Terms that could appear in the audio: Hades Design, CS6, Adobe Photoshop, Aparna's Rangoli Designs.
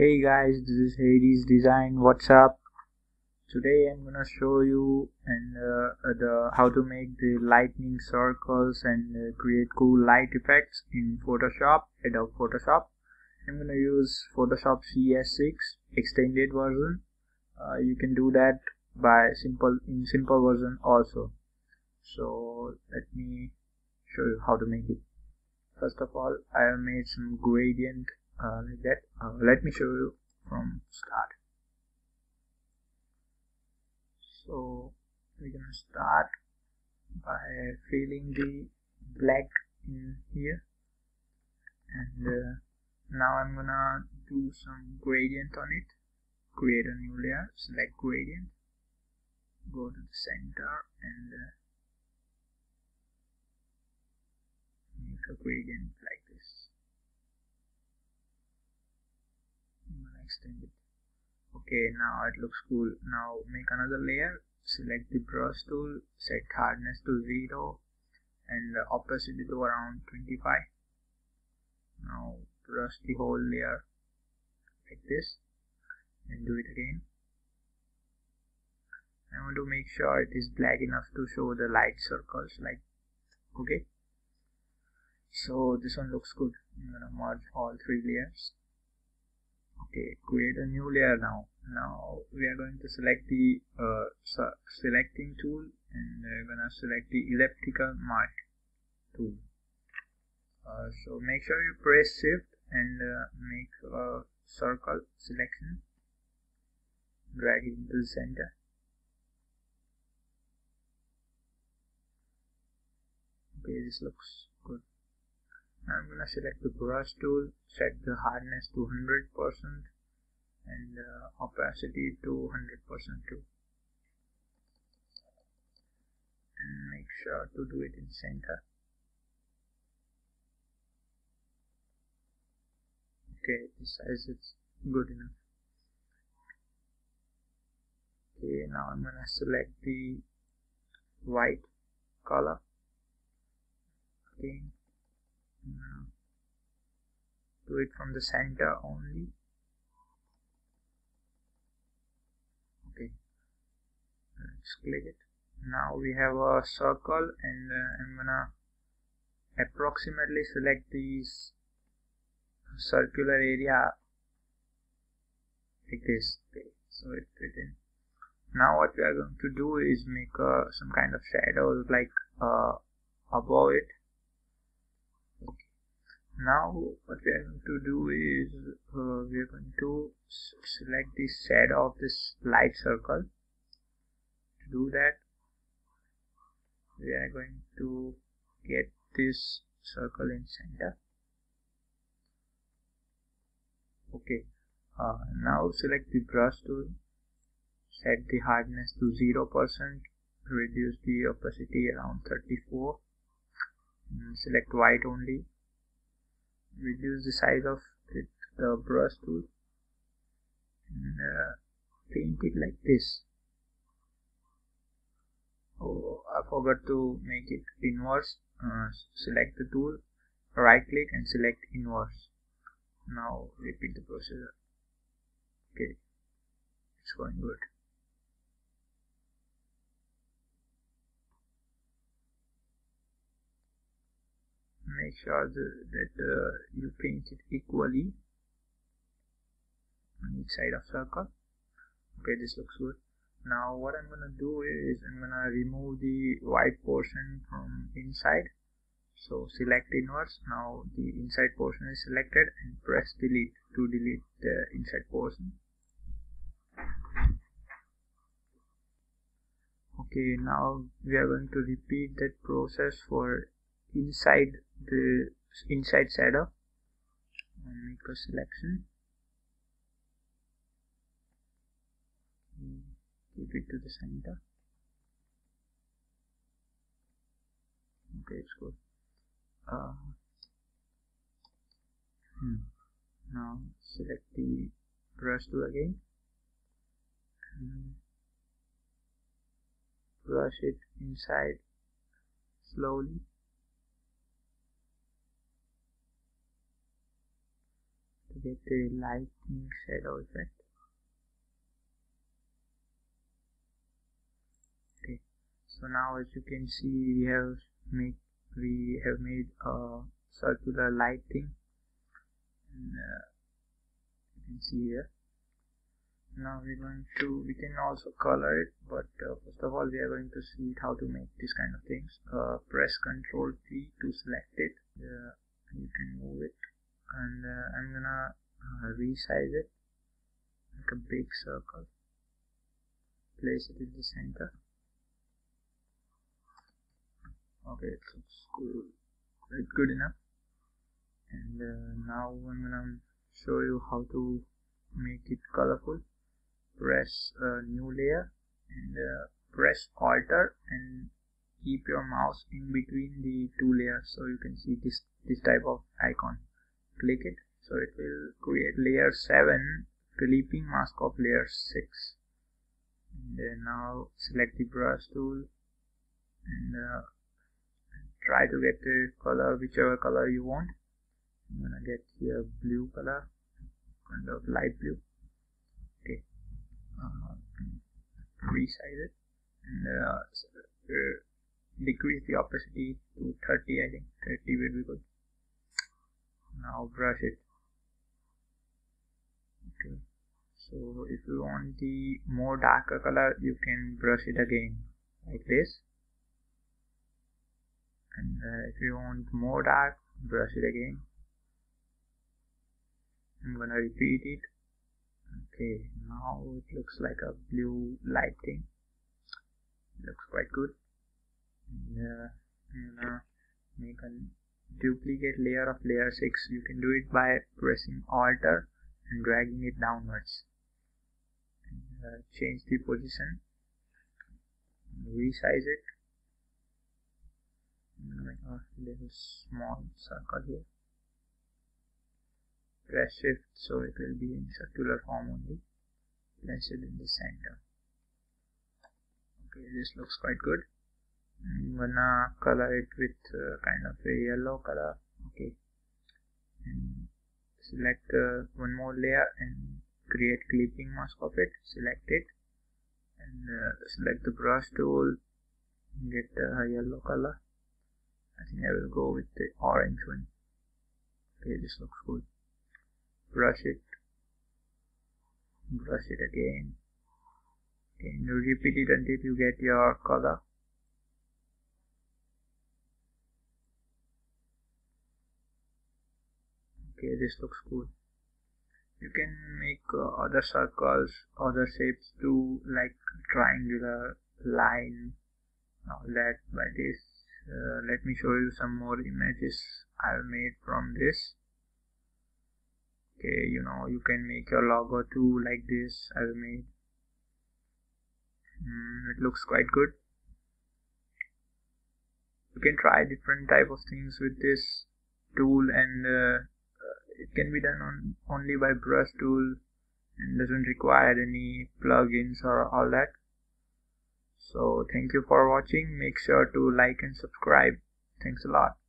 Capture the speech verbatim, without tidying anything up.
Hey guys, this is Hades Design. What's up? Today I'm gonna show you and uh, the how to make the lightning circles and uh, create cool light effects in Photoshop, Adobe Photoshop. I'm gonna use Photoshop C S six extended version. Uh, you can do that by simple in simple version also. So let me show you how to make it. First of all, I have made some gradient. Uh, like that. Uh, let me show you from start. So we're gonna start by filling the black in here, and uh, now I'm gonna do some gradient on it. Create a new layer, select gradient, go to the center and uh, make a gradient like this. Extend it. Okay, now it looks cool. Now make another layer, select the brush tool, set hardness to zero and uh, opacity to around twenty-five. Now brush the whole layer like this and do it again. I want to make sure it is black enough to show the light circles, like okay. So this one looks good. I'm gonna merge all three layers. Okay, create a new layer now. Now we are going to select the uh, selecting tool and we're going to select the elliptical mark tool. Uh, so make sure you press shift and uh, make a circle selection. Drag it into the center. Okay, this looks good. I'm gonna select the brush tool, set the hardness to one hundred percent and uh, opacity to one hundred percent too, and make sure to do it in center. Okay, this size is good enough. Okay, now I'm gonna select the white color again. Now, do it from the center only. Okay, let's click it. Now we have a circle and uh, I'm gonna approximately select this circular area like this. Okay, so it fit in. Now what we are going to do is make uh, some kind of shadows like uh, above it. Now what we are going to do is uh, we are going to select the shadow of this light circle. To do that, we are going to get this circle in center. Okay, uh, now select the brush tool, set the hardness to zero percent, reduce the opacity around thirty-four, and select white only. Reduce the size of it, the brush tool, and uh, paint it like this. Oh, I forgot to make it inverse. Uh, select the tool, right click and select inverse. Now repeat the procedure. Okay, it's going good. Make sure the, that uh, you paint it equally on each side of circle. Okay, this looks good. Now what I'm gonna do is I'm gonna remove the white portion from inside. So select inverse. Now the inside portion is selected and press delete to delete the inside portion. Okay, now we are going to repeat that process for inside the inside shadow and make a selection, keep it to the center. Okay, it's good. Uh, hmm. Now select the brush tool again and brush it inside slowly. with the lighting shadows, right? Okay, so now as you can see, we have made we have made a circular lighting, and uh, you can see here. Now we're going to we can also color it, but uh, first of all we are going to see how to make this kind of things. Uh, press control T to select it. Uh, you can move it, and uh, I'm gonna uh, resize it like a big circle, place it in the center. Okay, it looks cool, quite good enough. And uh, now I'm gonna show you how to make it colorful. Press uh, new layer and uh, press alter and keep your mouse in between the two layers, so you can see this this type of icon. Click it, so it will create layer seven, clipping mask of layer six. And then now select the brush tool and uh, try to get the color, whichever color you want. I'm gonna get here blue color, kind of light blue. Okay, uh, resize it and uh, decrease the opacity to thirty. I think thirty will be good. Now brush it. Okay, so if you want the more darker color, you can brush it again like this, and uh, if you want more dark, brush it again. I'm gonna repeat it. Okay, now it looks like a blue lighting. Looks quite good. And, uh, I'm gonna make a duplicate layer of layer six. You can do it by pressing alter and dragging it downwards. And, uh, change the position. Resize it. I'm gonna make a little small circle here. Press shift so it will be in circular form only. Place it in the center. Okay, this looks quite good. I'm gonna color it with uh, kind of a yellow color. Okay, and select uh, one more layer and create clipping mask of it. Select it and uh, select the brush tool and get the uh, yellow color. I think I will go with the orange one. Okay, this looks good. Brush it, brush it again, and repeat it until you get your color. Okay, this looks cool. You can make uh, other circles, other shapes too, like triangular line, all that by this. Uh, let me show you some more images I've made from this. Okay, you know, you can make your logo too, like this I've made. Mm, it looks quite good. You can try different type of things with this tool, and uh, it can be done on only by brush tool and doesn't require any plugins or all that. So thank you for watching. Make sure to like and subscribe. Thanks a lot.